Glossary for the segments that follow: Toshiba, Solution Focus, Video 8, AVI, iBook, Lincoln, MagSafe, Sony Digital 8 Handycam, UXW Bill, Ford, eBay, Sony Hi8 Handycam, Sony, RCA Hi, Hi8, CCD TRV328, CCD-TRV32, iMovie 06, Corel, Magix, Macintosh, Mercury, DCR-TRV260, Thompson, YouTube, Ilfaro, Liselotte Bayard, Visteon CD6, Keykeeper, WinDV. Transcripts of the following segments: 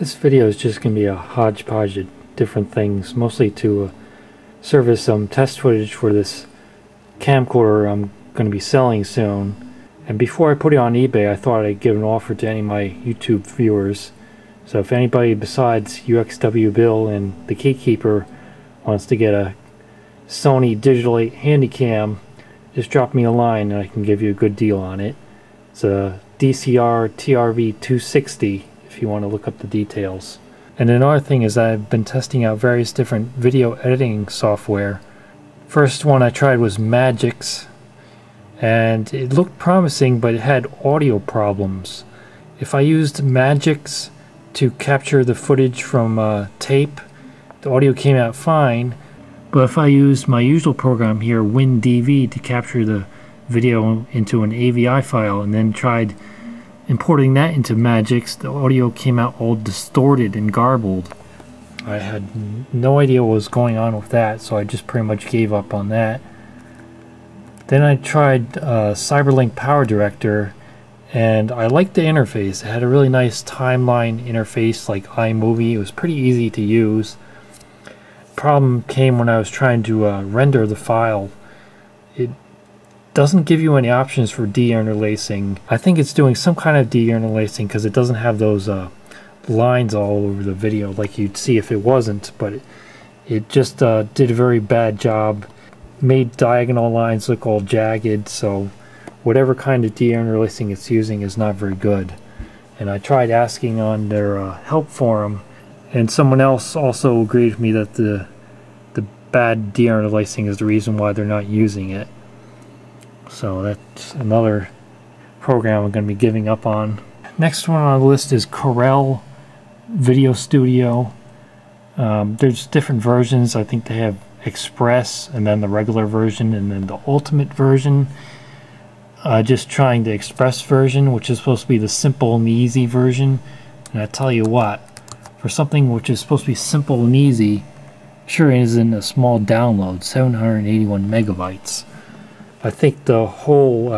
This video is just going to be a hodgepodge of different things, mostly to serve as some test footage for this camcorder I'm going to be selling soon. And before I put it on eBay, I thought I'd give an offer to any of my YouTube viewers. So if anybody besides UXW Bill and the Keykeeper wants to get a Sony Digital 8 Handycam, just drop me a line and I can give you a good deal on it. It's a DCR-TRV260 if you want to look up the details. And another thing is I've been testing out various different video editing software. First one I tried was Magix, and it looked promising, but it had audio problems. If I used Magix to capture the footage from tape, the audio came out fine. But if I used my usual program here, WinDV, to capture the video into an AVI file and then tried importing that into Magix, the audio came out all distorted and garbled. I had no idea what was going on with that, so I just pretty much gave up on that. Then I tried CyberLink PowerDirector, and I liked the interface. It had a really nice timeline interface like iMovie. It was pretty easy to use. Problem came when I was trying to render the file. It doesn't give you any options for deinterlacing. I think it's doing some kind of deinterlacing because it doesn't have those lines all over the video like you'd see if it wasn't, but it just did a very bad job. Made diagonal lines look all jagged, so whatever kind of deinterlacing it's using is not very good. And I tried asking on their help forum, and someone else also agreed with me that the bad deinterlacing is the reason why they're not using it. So that's another program I'm going to be giving up on. Next one on the list is Corel Video Studio. There's different versions. I think they have Express, and then the regular version, and then the ultimate version. Just trying the Express version, which is supposed to be the simple and easy version. And I tell you what, for something which is supposed to be simple and easy, sure isn't a small download, 781 megabytes. I think the whole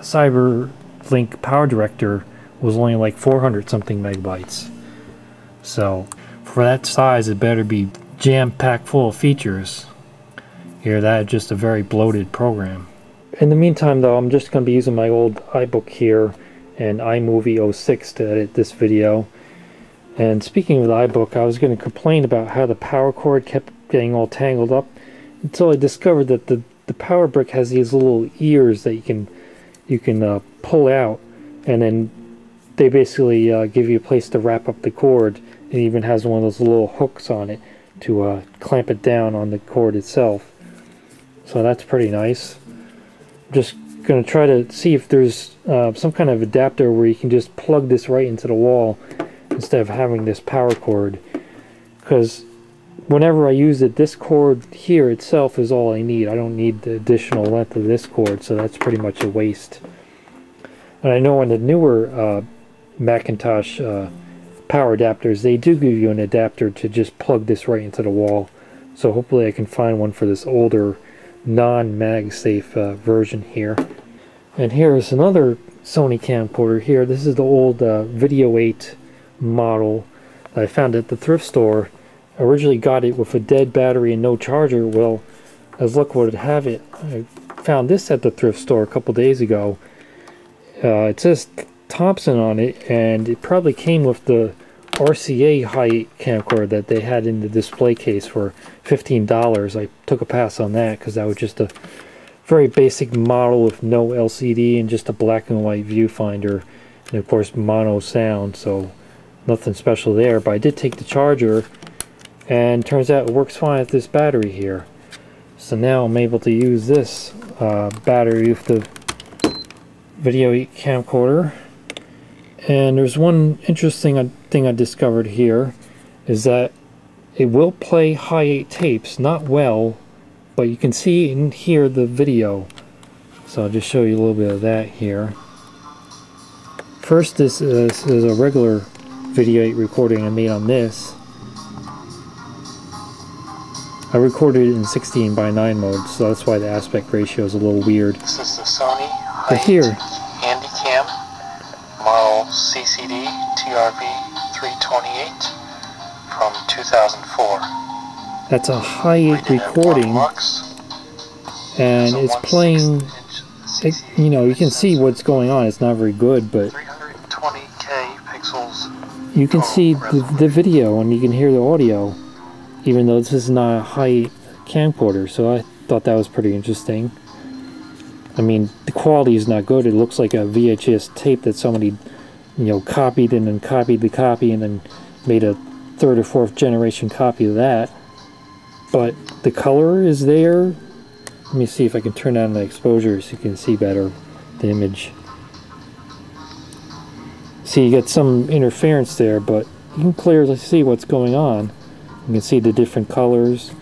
CyberLink PowerDirector was only like 400 something megabytes. So for that size, it better be jam-packed full of features. Here, that is just a very bloated program. In the meantime though, I'm just going to be using my old iBook here and iMovie 06 to edit this video. And speaking of the iBook, I was going to complain about how the power cord kept getting all tangled up until I discovered that the power brick has these little ears that you can pull out, and then they basically give you a place to wrap up the cord. It even has one of those little hooks on it to clamp it down on the cord itself. So that's pretty nice. I'm just going to try to see if there's some kind of adapter where you can just plug this right into the wall instead of having this power cord, because whenever I use it, this cord here itself is all I need. I don't need the additional length of this cord, so that's pretty much a waste. And I know on the newer Macintosh power adapters, they do give you an adapter to just plug this right into the wall, so hopefully I can find one for this older non-MagSafe version here. And here is another Sony camcorder here. This is the old Video 8 model that I found at the thrift store. I originally got it with a dead battery and no charger. Well, as luck would have it, I found this at the thrift store a couple days ago. It says Thompson on it, and it probably came with the RCA Hi camcorder that they had in the display case for $15. I took a pass on that because that was just a very basic model with no LCD and just a black and white viewfinder, and of course mono sound, so nothing special there. But I did take the charger, and turns out it works fine with this battery here. So now I'm able to use this battery with the Video 8 camcorder. And there's one interesting thing I discovered here, is that it will play Hi8 tapes, not well, but you can see and hear the video. So I'll just show you a little bit of that here. First, this is a regular Video 8 recording I made on this. I recorded it in 16:9 mode, so that's why the aspect ratio is a little weird. This is the Sony Hi8 Handycam model CCD TRV328 TRV328 from 2004. That's a Hi8 recording, and it's playing. It, you know, you can see what's going on. It's not very good, but 320K pixels. You can see the video and you can hear the audio, even though this is not a Hi8 camcorder. So I thought that was pretty interesting. I mean, the quality is not good. It looks like a VHS tape that somebody, you know, copied and then copied the copy and then made a third or fourth generation copy of that. But the color is there. Let me see if I can turn down the exposure so you can see better the image. See, you get some interference there, but you can clearly see what's going on. You can see the different colors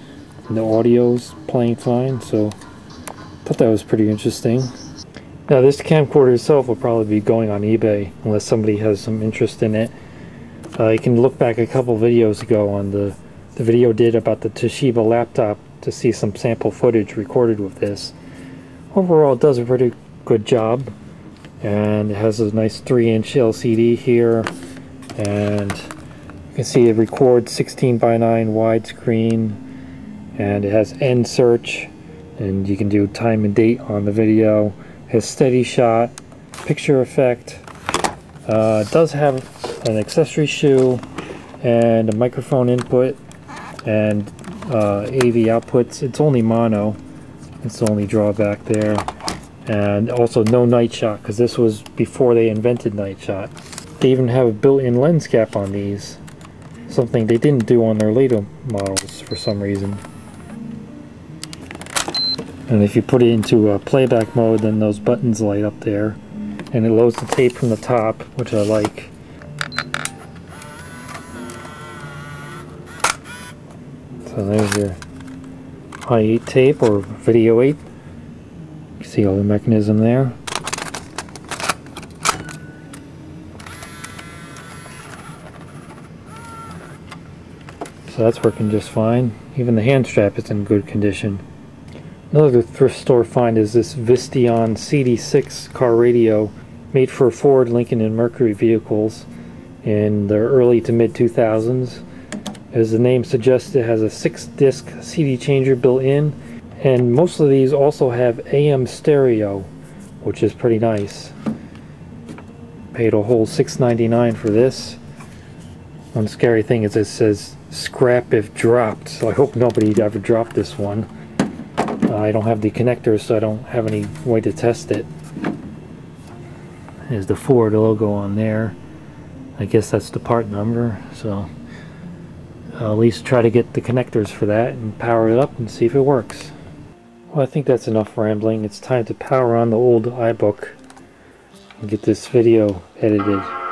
and the audio's playing fine, so I thought that was pretty interesting. Now this camcorder itself will probably be going on eBay unless somebody has some interest in it. You can look back a couple videos ago on the video did about the Toshiba laptop to see some sample footage recorded with this. Overall it does a pretty good job, and it has a nice 3-inch LCD here, and you can see it records 16:9 widescreen, and it has end search. And you can do time and date on the video. It has steady shot, picture effect. It does have an accessory shoe and a microphone input and AV outputs. It's only mono. It's the only drawback there. And also no night shot, because this was before they invented night shot. They even have a built-in lens cap on these, something they didn't do on their later models for some reason. And if you put it into playback mode, then those buttons light up there. And it loads the tape from the top, which I like. So there's your Hi8 tape, or Video 8. You see all the mechanism there. So that's working just fine. Even the hand strap is in good condition. Another thrift store find is this Visteon CD6 car radio, made for Ford, Lincoln, and Mercury vehicles in the early to mid 2000s. As the name suggests, it has a 6-disc CD changer built in, and most of these also have AM stereo, which is pretty nice. Paid a whole $6.99 for this. One scary thing is it says scrap if dropped, so I hope nobody ever dropped this one. I don't have the connectors, so I don't have any way to test it. There's the Ford logo on there. I guess that's the part number, so I'll at least try to get the connectors for that and power it up and see if it works. Well, I think that's enough rambling. It's time to power on the old iBook and get this video edited.